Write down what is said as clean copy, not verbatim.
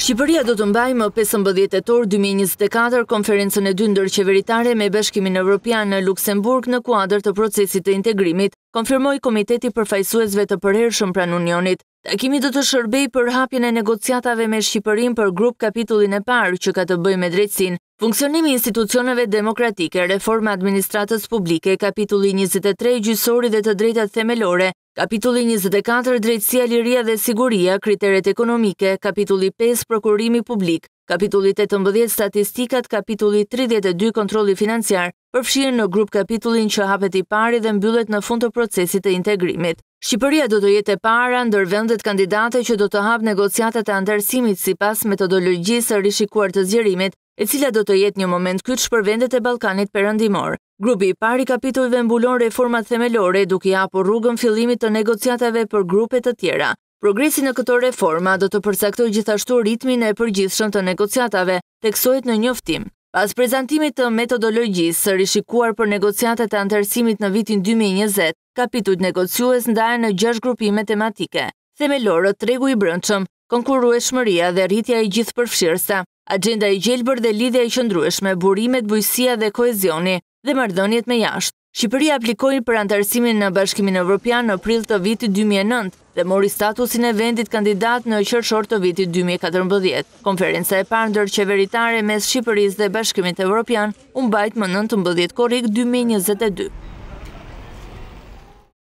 Shqipëria do të mbajë më 15 tetor 2024 konferencën e dyndër qeveritare me Bashkimin Evropian në Luksemburg në kuadër të procesit të integrimit, konfirmoi Komiteti përfaqësuesve të përhershëm pranë Unionit. Takimi do të shërbejë për hapjen e negociatave me Shqipërinë për grup kapitullin e parë që ka të bëjë me drejtësinë, funksionimi i institucioneve demokratike, reforma administratës publike, kapitulli 23 gjyqësori dhe të drejtat themelore, Kapitulli 24 Drejtësia, Liria dhe Siguria, Kriteret Ekonomike, Kapitulli 5 Prokurimi Publik, Kapitulli 18 Statistikat, Kapitulli 32 Kontrolli Financiar, përfshihen në grup kapitullin që hapet i pari dhe mbyllet në fund të procesit të integrimit. Shqipëria do të jetë e para ndër vendet kandidate që do të hap negociatat e antarësimit sipas metodologjisë së rishikuar të zgjerimit, e cila do të jetë një moment kyç për vendet e Ballkanit Perëndimor. Grupi i parë i kapitujve mbulon reformat themelore duke i hapur rrugën fillimit të negociatave për grupe të tjera. Progresi në këto reforma do të përcaktojë gjithashtu ritmin e përgjithshëm të negociatave, theksohet në njoftim. Pas prezantimit të metodologjisë së rishikuar për negociatat e antarësimit në vitin 2020, kapitujt negociues ndahen në 6 grupime tematike: themelorët, tregu i brendshëm, konkurrueshmëria dhe rritja e gjithëpërfshirëse, agjenda e gjelbër dhe lidhja e qëndrueshme, burimet, bujqësia dhe kohezioni, dhe marrëdhëniet me jashtë. Shqipëria aplikoi për antarësimin në Bashkimin Evropian në prill të vitit 2009 dhe mori statusin e vendit kandidat në qershor të vitit 2014. Konferenca e parë ndërqeveritare mes Shqipërisë dhe Bashkimit Evropian u mbajt më 19 korrik 2022.